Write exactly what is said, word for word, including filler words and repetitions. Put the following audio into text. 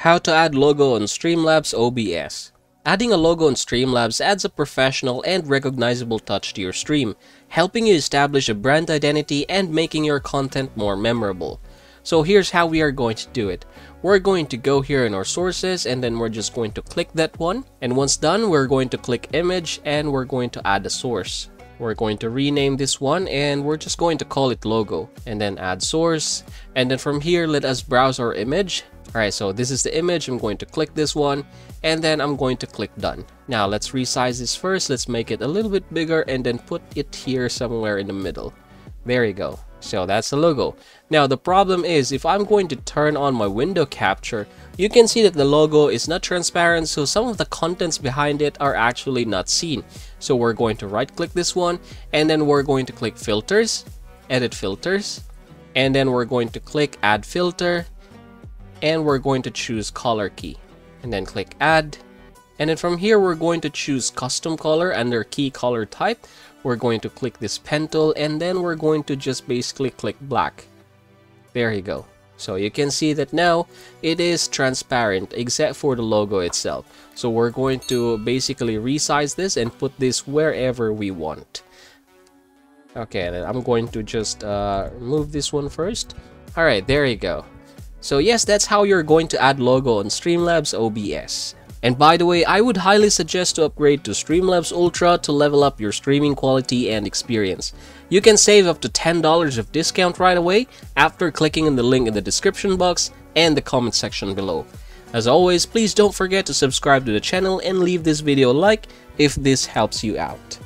How to add logo on Streamlabs O B S. Adding a logo on Streamlabs adds a professional and recognizable touch to your stream, helping you establish a brand identity and making your content more memorable. So here's how we are going to do it. We're going to go here in our sources and then we're just going to click that one. And once done, we're going to click image and we're going to add a source. We're going to rename this one and we're just going to call it logo and then add source. And then from here, let us browse our image. Alright, so this is the image. I'm going to click this one and then I'm going to click done. Now let's resize this first. Let's make it a little bit bigger and then put it here somewhere in the middle. There you go. So that's the logo. Now the problem is if I'm going to turn on my window capture, you can see that the logo is not transparent, so some of the contents behind it are actually not seen. So we're going to right click this one and then we're going to click filters, edit filters, and then we're going to click add filter and we're going to choose color key and then click add. And then from here, we're going to choose custom color under key color type. We're going to click this pen tool and then we're going to just basically click black. There you go. So you can see that now it is transparent except for the logo itself. So we're going to basically resize this and put this wherever we want. Okay, and then I'm going to just uh, remove this one first. All right, there you go. So yes, that's how you're going to add logo on Streamlabs O B S. And by the way, I would highly suggest to upgrade to Streamlabs Ultra to level up your streaming quality and experience. You can save up to ten dollars of discount right away after clicking on the link in the description box and the comment section below. As always, please don't forget to subscribe to the channel and leave this video a like if this helps you out.